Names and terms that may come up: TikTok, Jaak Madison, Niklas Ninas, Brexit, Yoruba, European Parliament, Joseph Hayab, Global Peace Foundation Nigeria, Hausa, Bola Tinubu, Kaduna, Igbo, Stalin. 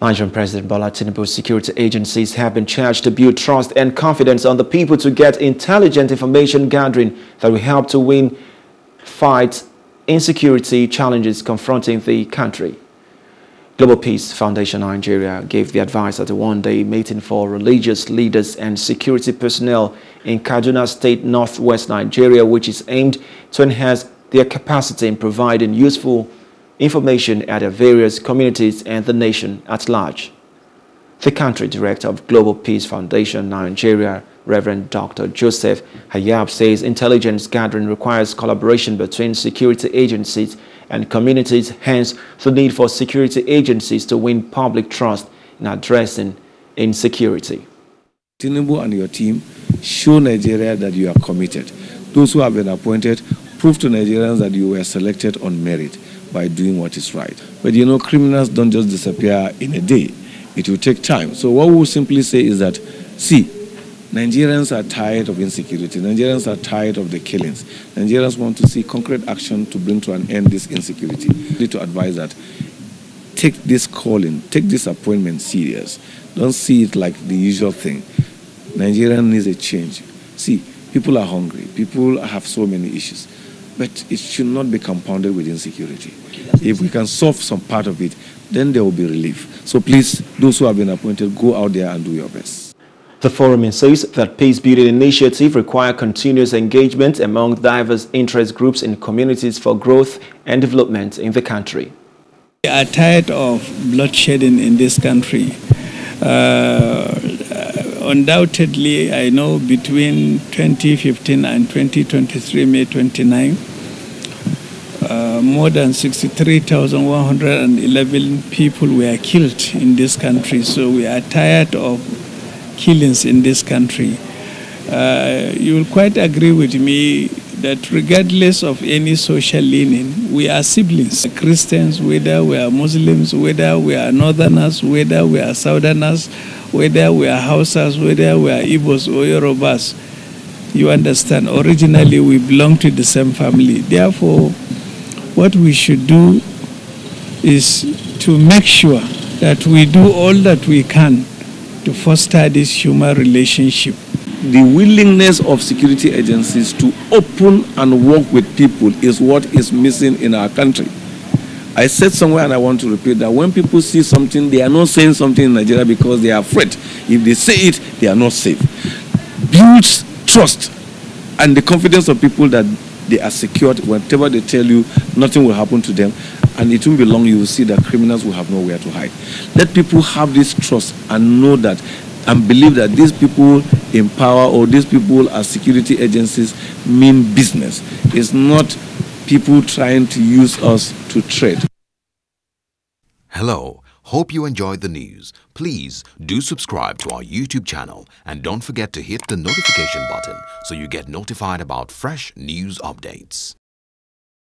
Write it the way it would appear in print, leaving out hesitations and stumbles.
Nigerian President Bola Tinubu's security agencies have been charged to build trust and confidence on the people to get intelligent information gathering that will help to win fight insecurity challenges confronting the country. Global Peace Foundation Nigeria gave the advice at a one-day meeting for religious leaders and security personnel in Kaduna State, northwest Nigeria, which is aimed to enhance their capacity in providing useful information at their various communities and the nation at large. The country director of Global Peace Foundation Nigeria, Reverend Dr. Joseph Hayab, says intelligence gathering requires collaboration between security agencies and communities, hence the need for security agencies to win public trust in addressing insecurity. Tinubu and your team, show Nigeria that you are committed. Those who have been appointed, prove to Nigerians that you were selected on merit by doing what is right. But you know, criminals don't just disappear in a day. It will take time. So what we'll simply say is that, see, Nigerians are tired of insecurity. Nigerians are tired of the killings. Nigerians want to see concrete action to bring to an end this insecurity. We need to advise that take this calling, take this appointment serious. Don't see it like the usual thing. Nigeria needs a change. See, people are hungry. People have so many issues. But it should not be compounded with insecurity. If we can solve some part of it, then there will be relief. So please, those who have been appointed, go out there and do your best. The forum insists that peace-building initiatives require continuous engagement among diverse interest groups in communities for growth and development in the country. We are tired of bloodshedding in this country. Undoubtedly, I know between 2015 and 2023, May 29, more than 63,111 people were killed in this country, so we are tired of killings in this country. You will quite agree with me that regardless of any social leaning, we are siblings. Christians, whether we are Muslims, whether we are Northerners, whether we are Southerners, whether we are Hausas, whether we are Igbos or Yorubas, you understand, originally we belong to the same family. Therefore, what we should do is to make sure that we do all that we can to foster this human relationship. The willingness of security agencies to open and work with people is what is missing in our country. I said somewhere, and I want to repeat that, when people see something, they are not saying something in Nigeria because they are afraid. If they say it, they are not safe. Build trust and the confidence of people that they are secured. Whatever they tell you, nothing will happen to them. And it won't be long, you will see that criminals will have nowhere to hide. Let people have this trust and know that, and believe that these people in power or these people as security agencies mean business. It's not people trying to use us to trade. Hello. Hope you enjoyed the news. Please do subscribe to our YouTube channel and don't forget to hit the notification button so you get notified about fresh news updates.